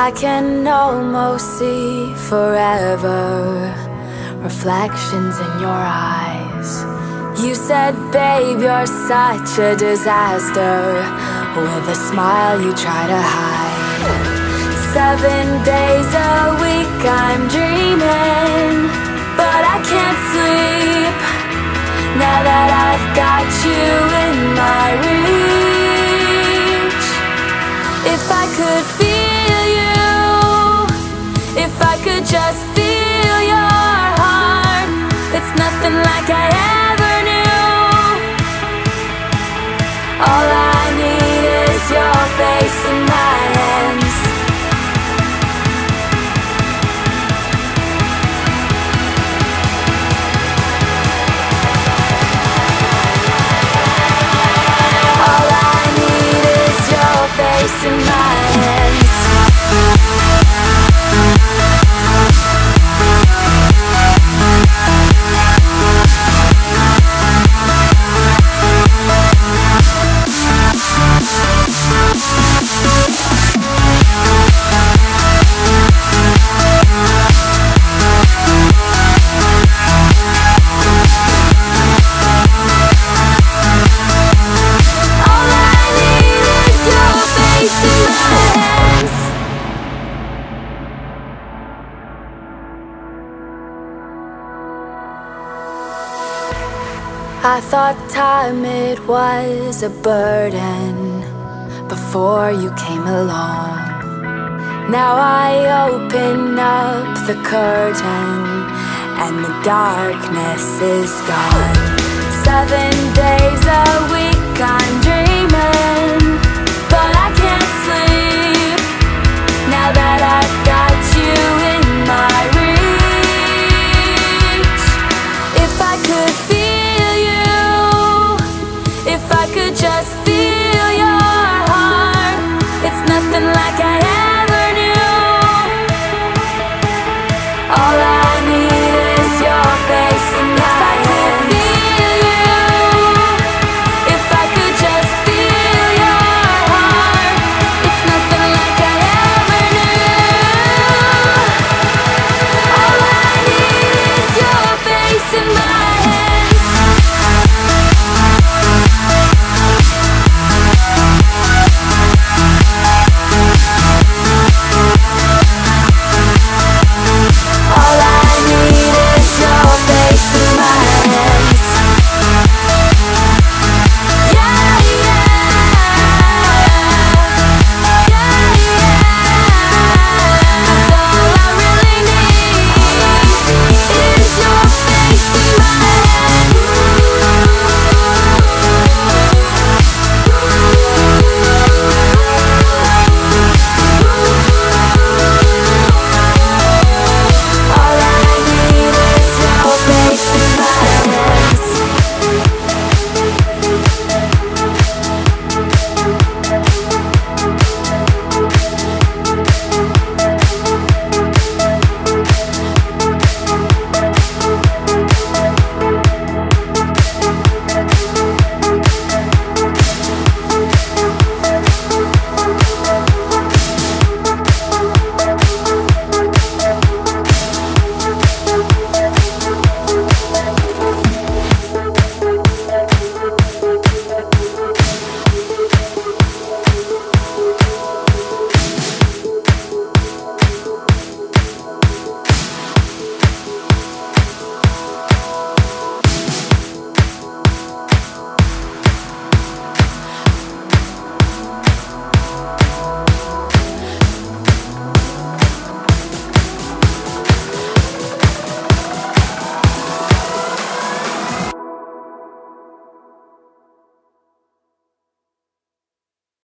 I can almost see forever, reflections in your eyes. You said, babe, you're such a disaster, with a smile you try to hide. 7 days a week I'm dreaming, but I can't sleep, now that I've got you in my reach. If I could feel you, if I could just feel your heart, it's nothing like I ever knew. All I need is your face in my hands. All I need is your face in my hands. I thought time, it was a burden before you came along. Now I open up the curtain and the darkness is gone. 7 days a week I'm dreaming, but I can't sleep, now that I've got you in my reach. If I could feel